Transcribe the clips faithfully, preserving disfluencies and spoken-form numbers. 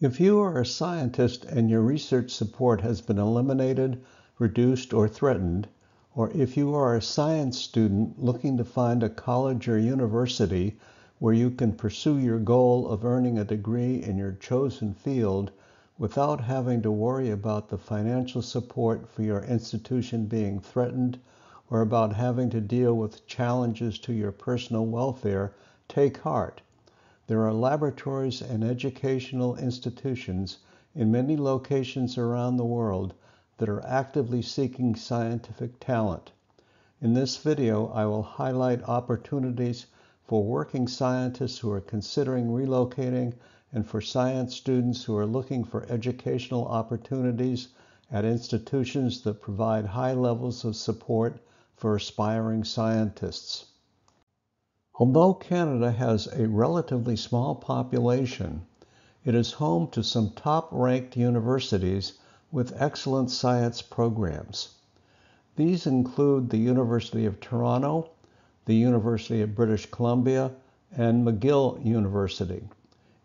If you are a scientist and your research support has been eliminated, reduced, or threatened, or if you are a science student looking to find a college or university where you can pursue your goal of earning a degree in your chosen field without having to worry about the financial support for your institution being threatened or about having to deal with challenges to your personal welfare, take heart. There are laboratories and educational institutions in many locations around the world that are actively seeking scientific talent. In this video, I will highlight opportunities for working scientists who are considering relocating and for science students who are looking for educational opportunities at institutions that provide high levels of support for aspiring scientists. Although Canada has a relatively small population, it is home to some top-ranked universities with excellent science programs. These include the University of Toronto, the University of British Columbia, and McGill University.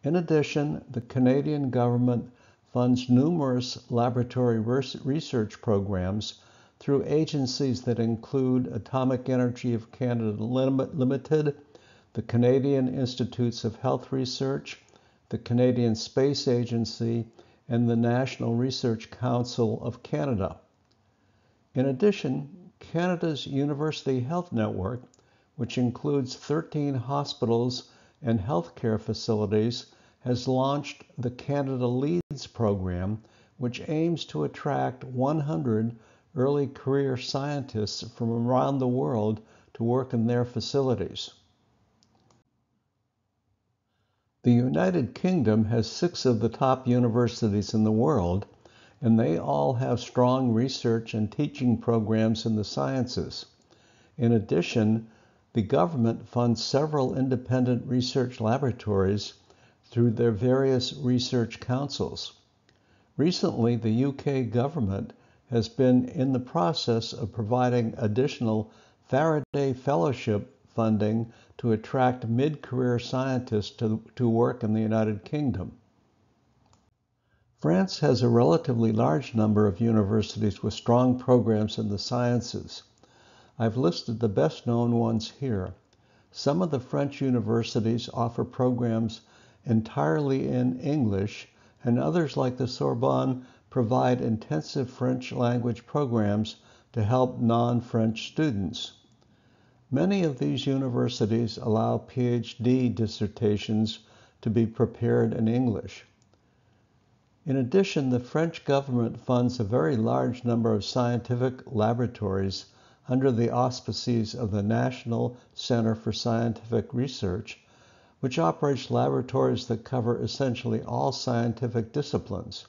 In addition, the Canadian government funds numerous laboratory research programs through agencies that include Atomic Energy of Canada Limited, the Canadian Institutes of Health Research, the Canadian Space Agency, and the National Research Council of Canada. In addition, Canada's University Health Network, which includes thirteen hospitals and healthcare facilities, has launched the Canada Leads program, which aims to attract one hundred early career scientists from around the world to work in their facilities. The United Kingdom has six of the top universities in the world, and they all have strong research and teaching programs in the sciences. In addition, the government funds several independent research laboratories through their various research councils. Recently, the U K government has been in the process of providing additional Faraday Fellowship funding to attract mid-career scientists to, to work in the United Kingdom. France has a relatively large number of universities with strong programs in the sciences. I've listed the best-known ones here. Some of the French universities offer programs entirely in English, and others, like the Sorbonne, provide intensive French language programs to help non-French students. Many of these universities allow PhD dissertations to be prepared in English. In addition, the French government funds a very large number of scientific laboratories under the auspices of the National Center for Scientific Research, which operates laboratories that cover essentially all scientific disciplines,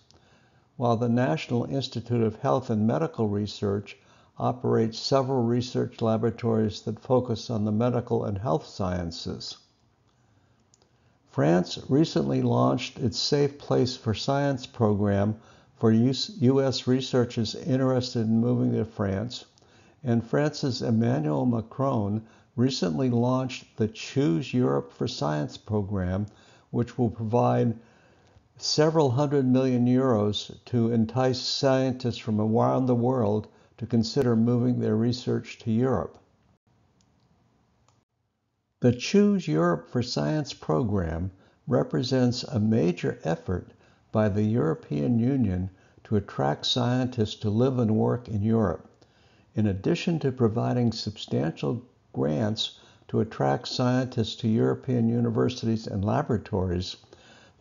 while the National Institute of Health and Medical Research operates several research laboratories that focus on the medical and health sciences. France recently launched its Safe Place for Science program for U S researchers interested in moving to France, and France's Emmanuel Macron recently launched the Choose Europe for Science program, which will provide several hundred million euros to entice scientists from around the world to consider moving their research to Europe. The Choose Europe for Science program represents a major effort by the European Union to attract scientists to live and work in Europe. In addition to providing substantial grants to attract scientists to European universities and laboratories,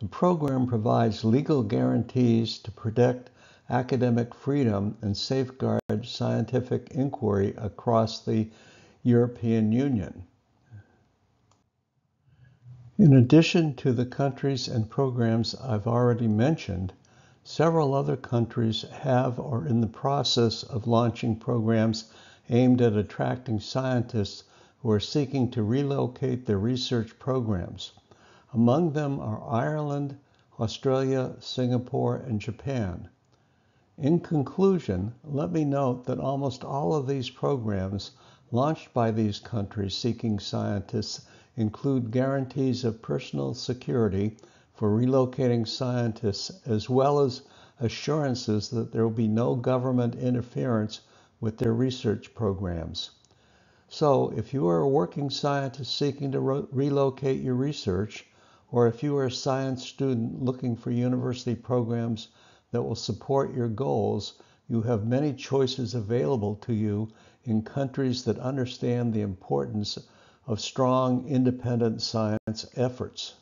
the program provides legal guarantees to protect academic freedom and safeguard scientific inquiry across the European Union. In addition to the countries and programs I've already mentioned, several other countries have or are in the process of launching programs aimed at attracting scientists who are seeking to relocate their research programs. Among them are Ireland, Australia, Singapore, and Japan. In conclusion, let me note that almost all of these programs launched by these countries seeking scientists include guarantees of personal security for relocating scientists, as well as assurances that there will be no government interference with their research programs. So if you are a working scientist seeking to re- relocate your research, or if you are a science student looking for university programs that will support your goals, you have many choices available to you in countries that understand the importance of strong, independent science efforts.